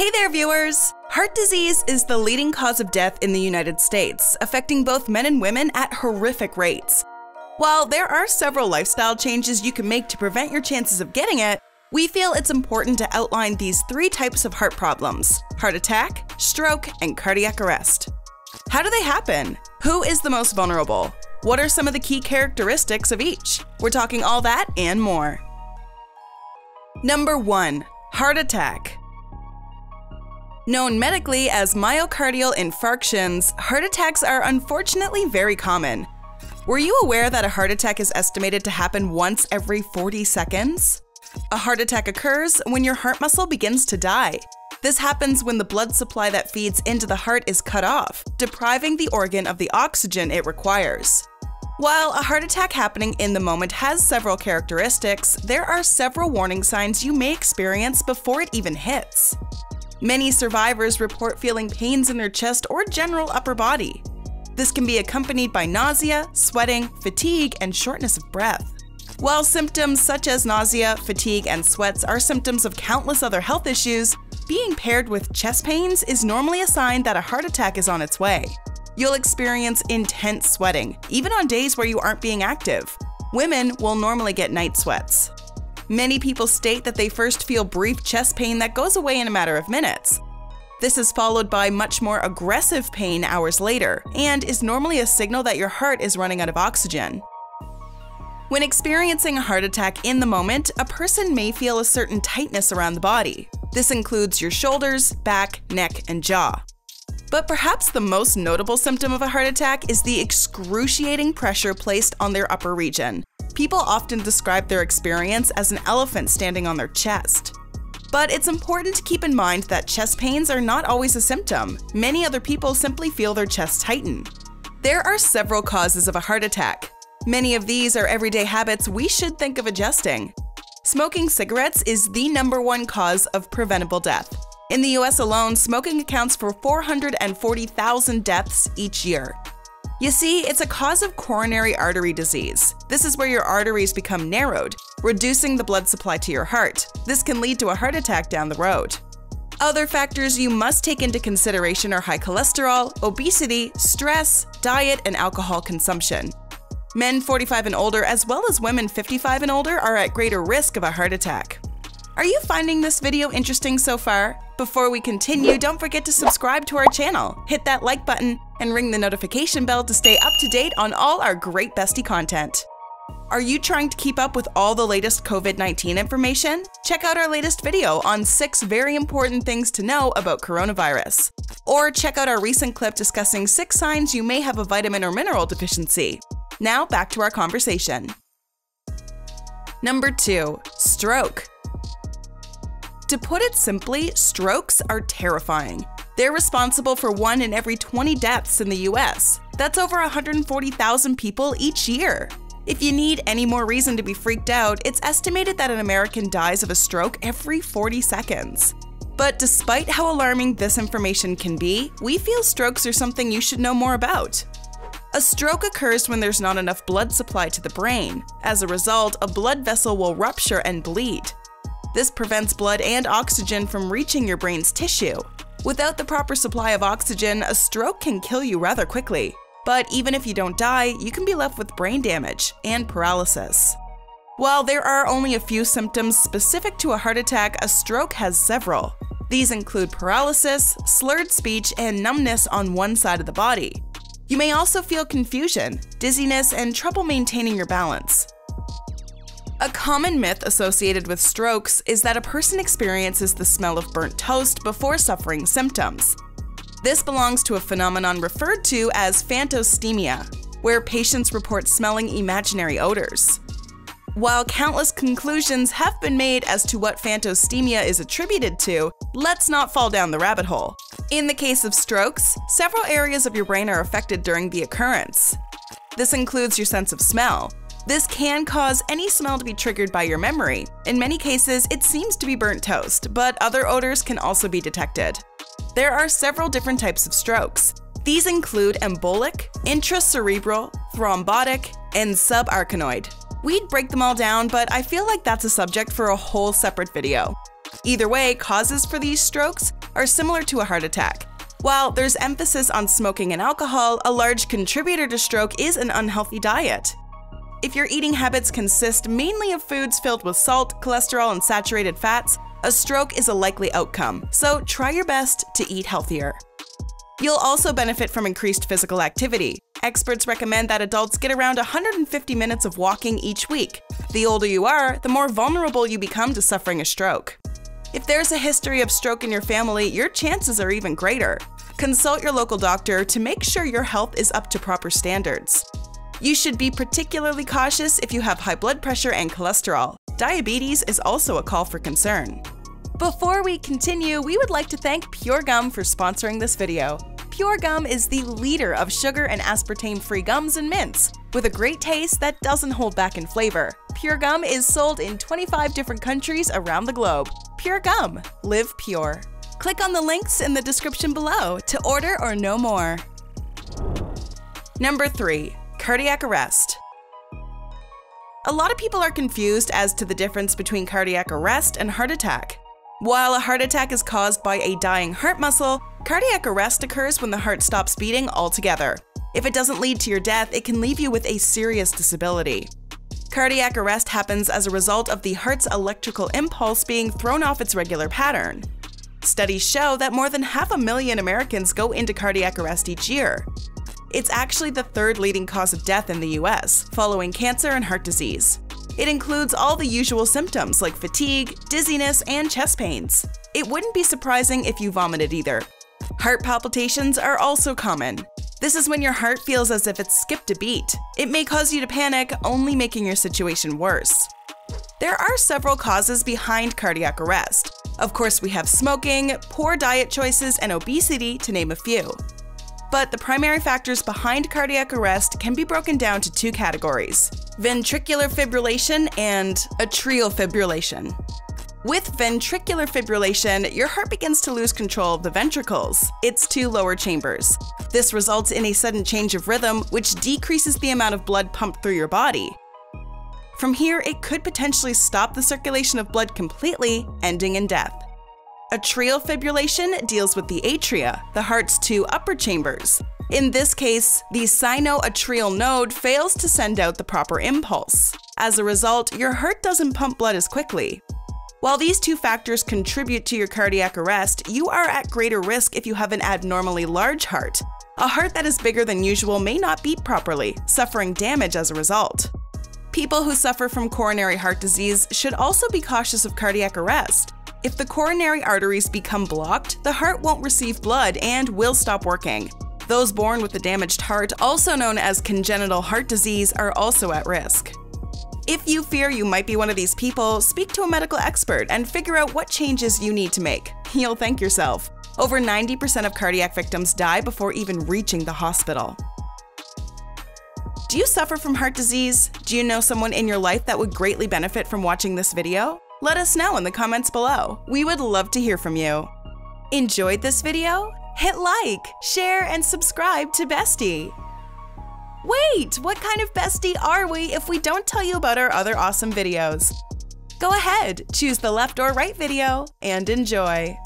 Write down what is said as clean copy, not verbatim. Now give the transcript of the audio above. Hey there, viewers! Heart disease is the leading cause of death in the United States, affecting both men and women at horrific rates. While there are several lifestyle changes you can make to prevent your chances of getting it, we feel it's important to outline these three types of heart problems: heart attack, stroke, and cardiac arrest. How do they happen? Who is the most vulnerable? What are some of the key characteristics of each? We're talking all that and more. Number 1. Heart attack. Known medically as myocardial infarctions, heart attacks are unfortunately very common. Were you aware that a heart attack is estimated to happen once every 40 seconds? A heart attack occurs when your heart muscle begins to die. This happens when the blood supply that feeds into the heart is cut off, depriving the organ of the oxygen it requires. While a heart attack happening in the moment has several characteristics, there are several warning signs you may experience before it even hits. Many survivors report feeling pains in their chest or general upper body. This can be accompanied by nausea, sweating, fatigue, and shortness of breath. While symptoms such as nausea, fatigue, and sweats are symptoms of countless other health issues, being paired with chest pains is normally a sign that a heart attack is on its way. You'll experience intense sweating, even on days where you aren't being active. Women will normally get night sweats. Many people state that they first feel brief chest pain that goes away in a matter of minutes. This is followed by much more aggressive pain hours later and is normally a signal that your heart is running out of oxygen. When experiencing a heart attack in the moment, a person may feel a certain tightness around the body. This includes your shoulders, back, neck, and jaw. But perhaps the most notable symptom of a heart attack is the excruciating pressure placed on their upper region. People often describe their experience as an elephant standing on their chest. But it's important to keep in mind that chest pains are not always a symptom. Many other people simply feel their chest tighten. There are several causes of a heart attack. Many of these are everyday habits we should think of adjusting. Smoking cigarettes is the #1 cause of preventable death. In the US alone, smoking accounts for 440,000 deaths each year. You see, it's a cause of coronary artery disease. This is where your arteries become narrowed, reducing the blood supply to your heart. This can lead to a heart attack down the road. Other factors you must take into consideration are high cholesterol, obesity, stress, diet, and alcohol consumption. Men 45 and older, as well as women 55 and older, are at greater risk of a heart attack. Are you finding this video interesting so far? Before we continue, don't forget to subscribe to our channel, hit that like button, and ring the notification bell to stay up to date on all our great bestie content. Are you trying to keep up with all the latest COVID-19 information? Check out our latest video on 6 very important things to know about coronavirus. Or check out our recent clip discussing 6 signs you may have a vitamin or mineral deficiency. Now back to our conversation. Number 2. Stroke. To put it simply, strokes are terrifying. They're responsible for 1 in every 20 deaths in the US. That's over 140,000 people each year. If you need any more reason to be freaked out, it's estimated that an American dies of a stroke every 40 seconds. But despite how alarming this information can be, we feel strokes are something you should know more about. A stroke occurs when there's not enough blood supply to the brain. As a result, a blood vessel will rupture and bleed. This prevents blood and oxygen from reaching your brain's tissue. Without the proper supply of oxygen, a stroke can kill you rather quickly. But even if you don't die, you can be left with brain damage and paralysis. While there are only a few symptoms specific to a heart attack, a stroke has several. These include paralysis, slurred speech, and numbness on one side of the body. You may also feel confusion, dizziness, and trouble maintaining your balance. A common myth associated with strokes is that a person experiences the smell of burnt toast before suffering symptoms. This belongs to a phenomenon referred to as phantosmia, where patients report smelling imaginary odors. While countless conclusions have been made as to what phantosmia is attributed to, let's not fall down the rabbit hole. In the case of strokes, several areas of your brain are affected during the occurrence. This includes your sense of smell. This can cause any smell to be triggered by your memory. In many cases, it seems to be burnt toast, but other odors can also be detected. There are several different types of strokes. These include embolic, intracerebral, thrombotic, and subarachnoid. We'd break them all down, but I feel like that's a subject for a whole separate video. Either way, causes for these strokes are similar to a heart attack. While there's emphasis on smoking and alcohol, a large contributor to stroke is an unhealthy diet. If your eating habits consist mainly of foods filled with salt, cholesterol, and saturated fats, a stroke is a likely outcome, so try your best to eat healthier. You'll also benefit from increased physical activity. Experts recommend that adults get around 150 minutes of walking each week. The older you are, the more vulnerable you become to suffering a stroke. If there's a history of stroke in your family, your chances are even greater. Consult your local doctor to make sure your health is up to proper standards. You should be particularly cautious if you have high blood pressure and cholesterol. Diabetes is also a call for concern. Before we continue, we would like to thank Pure Gum for sponsoring this video. Pure Gum is the leader of sugar and aspartame-free gums and mints, with a great taste that doesn't hold back in flavor. Pure Gum is sold in 25 different countries around the globe. Pure Gum. Live pure. Click on the links in the description below to order or know more. Number 3. Cardiac arrest. A lot of people are confused as to the difference between cardiac arrest and heart attack. While a heart attack is caused by a dying heart muscle, cardiac arrest occurs when the heart stops beating altogether. If it doesn't lead to your death, it can leave you with a serious disability. Cardiac arrest happens as a result of the heart's electrical impulse being thrown off its regular pattern. Studies show that more than 500,000 Americans go into cardiac arrest each year. It's actually the third leading cause of death in the US, following cancer and heart disease. It includes all the usual symptoms like fatigue, dizziness, and chest pains. It wouldn't be surprising if you vomited either. Heart palpitations are also common. This is when your heart feels as if it's skipped a beat. It may cause you to panic, only making your situation worse. There are several causes behind cardiac arrest. Of course, we have smoking, poor diet choices, and obesity, to name a few. But the primary factors behind cardiac arrest can be broken down to two categories: ventricular fibrillation and atrial fibrillation. With ventricular fibrillation, your heart begins to lose control of the ventricles, its two lower chambers. This results in a sudden change of rhythm, which decreases the amount of blood pumped through your body. From here, it could potentially stop the circulation of blood completely, ending in death. Atrial fibrillation deals with the atria, the heart's two upper chambers. In this case, the sinoatrial node fails to send out the proper impulse. As a result, your heart doesn't pump blood as quickly. While these two factors contribute to your cardiac arrest, you are at greater risk if you have an abnormally large heart. A heart that is bigger than usual may not beat properly, suffering damage as a result. People who suffer from coronary heart disease should also be cautious of cardiac arrest. If the coronary arteries become blocked, the heart won't receive blood and will stop working. Those born with a damaged heart, also known as congenital heart disease, are also at risk. If you fear you might be one of these people, speak to a medical expert and figure out what changes you need to make. You'll thank yourself. Over 90% of cardiac victims die before even reaching the hospital. Do you suffer from heart disease? Do you know someone in your life that would greatly benefit from watching this video? Let us know in the comments below. We would love to hear from you. Enjoyed this video? Hit like, share, and subscribe to Bestie. Wait, what kind of bestie are we if we don't tell you about our other awesome videos? Go ahead, choose the left or right video, and enjoy.